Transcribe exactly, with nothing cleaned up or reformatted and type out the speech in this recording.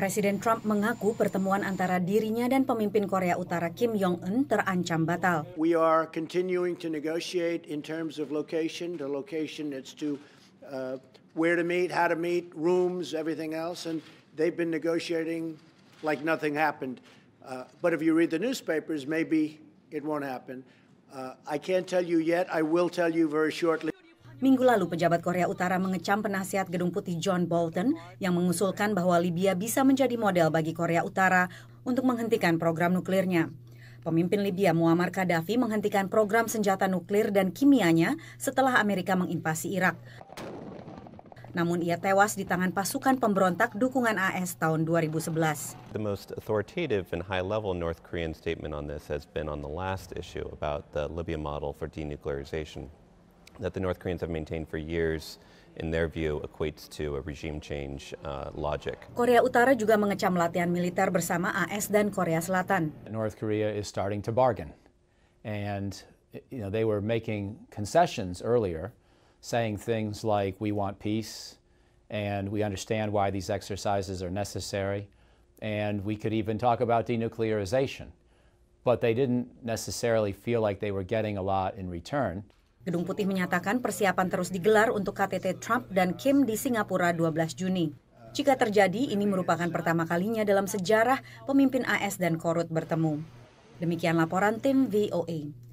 Presiden Trump mengaku pertemuan antara dirinya dan pemimpin Korea Utara Kim Jong-un terancam batal. We are continuing to negotiate in terms of location. The location is to uh, where to meet, how to meet, rooms, everything else, and they've been negotiating like nothing happened. Uh, but if you read the newspapers, maybe it won't happen. Uh, I can't tell you yet. I will tell you very shortly. Minggu lalu, pejabat Korea Utara mengecam penasihat Gedung Putih John Bolton yang mengusulkan bahwa Libya bisa menjadi model bagi Korea Utara untuk menghentikan program nuklirnya. Pemimpin Libya Muammar Gaddafi menghentikan program senjata nuklir dan kimianya setelah Amerika menginvasi Irak. Namun ia tewas di tangan pasukan pemberontak dukungan A S tahun dua ribu sebelas. The most authoritative and high-level North Korean statement on this has been on the last issue about the Libya model for denuclearization that the North Koreans have maintained for years, in their view, equates to a regime change uh, logic. Korea Utara juga mengecam latihan militer bersama A S dan Korea Selatan. North Korea is starting to bargain, and you know they were making concessions earlier, saying things like we want peace, and we understand why these exercises are necessary, and we could even talk about denuclearization, but they didn't necessarily feel like they were getting a lot in return. Gedung Putih menyatakan persiapan terus digelar untuk K T T Trump dan Kim di Singapura dua belas Juni. Jika terjadi, ini merupakan pertama kalinya dalam sejarah pemimpin A S dan Korut bertemu. Demikian laporan tim V O A.